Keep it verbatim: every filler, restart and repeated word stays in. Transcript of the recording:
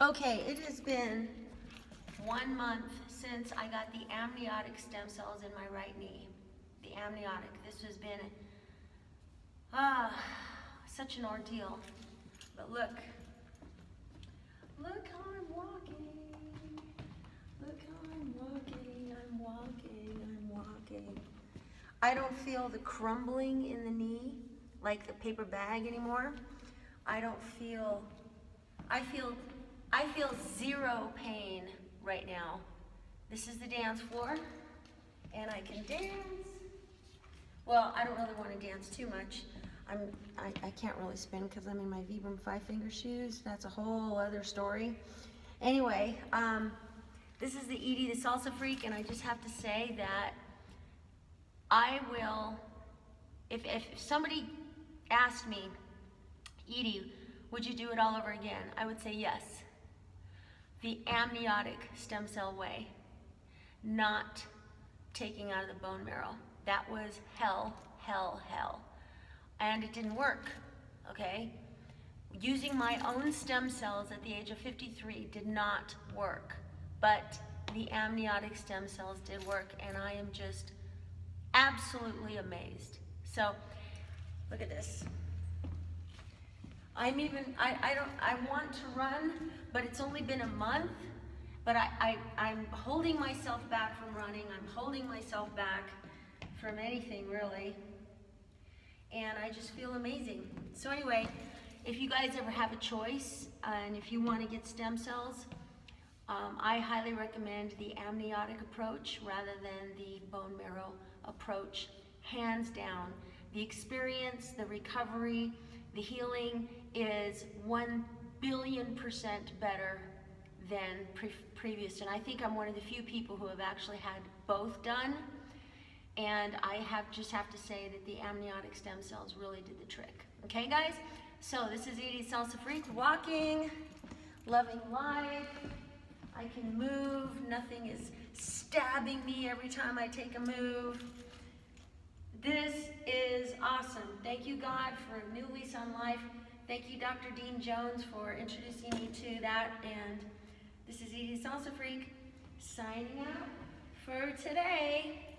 Okay, it has been one month since I got the amniotic stem cells in my right knee. The amniotic. This has been ah, such an ordeal. But look. Look how I'm walking. Look how I'm walking. I'm walking. I'm walking. I don't feel the crumbling in the knee like the paper bag anymore. I don't feel, I feel, I feel zero pain right now. This is the dance floor and I can dance. Well, I don't really want to dance too much. I'm, I, I can't really spin because I'm in my Vibram five finger shoes. That's a whole other story. Anyway, um, this is the Edie, the salsa freak, and I just have to say that I will, if, if somebody asked me, Edie, would you do it all over again? I would say yes. The amniotic stem cell way, not taking out of the bone marrow. That was hell, hell, hell. And it didn't work, okay? Using my own stem cells at the age of fifty-three did not work, but the amniotic stem cells did work, and I am just absolutely amazed. So, look at this. I'm even, I, I don't, I want to run, but it's only been a month, but I, I, I'm holding myself back from running. I'm holding myself back from anything, really. And I just feel amazing. So anyway, if you guys ever have a choice, uh, and if you want to get stem cells, um, I highly recommend the amniotic approach rather than the bone marrow approach, hands down. The experience, the recovery, the healing is one billion percent better than pre previous. And I think I'm one of the few people who have actually had both done. And I have just have to say that the amniotic stem cells really did the trick. Okay, guys? So this is Edie Salsa Freak, walking, loving life. I can move. Nothing is stabbing me every time I take a move. This is awesome. Thank you, God, for a new lease on life. Thank you, Doctor Dean Jones, for introducing me to that. And this is Edie Salsa Freak signing out for today.